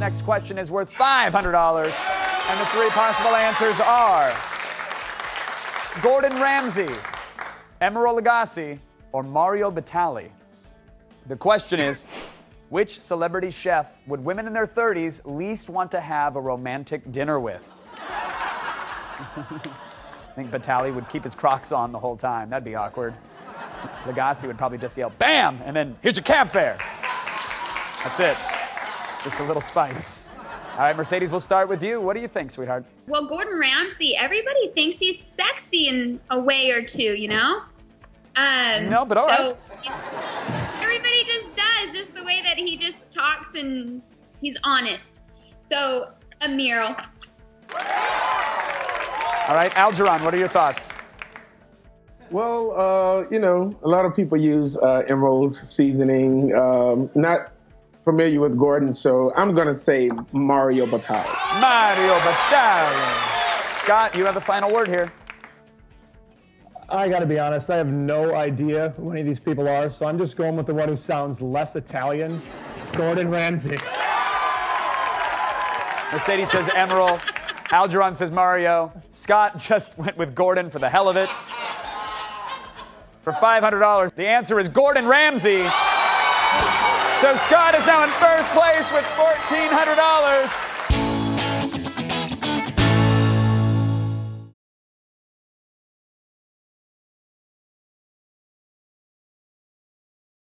This next question is worth $500, and the three possible answers are Gordon Ramsay, Emeril Lagasse, or Mario Batali. The question is, which celebrity chef would women in their 30s least want to have a romantic dinner with? I think Batali would keep his Crocs on the whole time. That'd be awkward. Lagasse would probably just yell, "Bam!" and then, "Here's your cab fare." That's it. Just a little spice. All right, Mercedes, we'll start with you. What do you think, sweetheart? Well, Gordon Ramsay, everybody thinks he's sexy in a way or two, you know? No, but all right. Everybody just does, just the way that he just talks and he's honest. So, Emeril. All right, Algernon, what are your thoughts? Well, you know, a lot of people use Emeril's seasoning. Not familiar with Gordon, so I'm going to say Mario Batali. Mario Batali. Scott, you have the final word here. I got to be honest, I have no idea who any of these people are, so I'm just going with the one who sounds less Italian, Gordon Ramsay. Mercedes says Emeril. Algernon says Mario. Scott just went with Gordon for the hell of it. For $500, the answer is Gordon Ramsay. So Scott is now in first place with $1,400.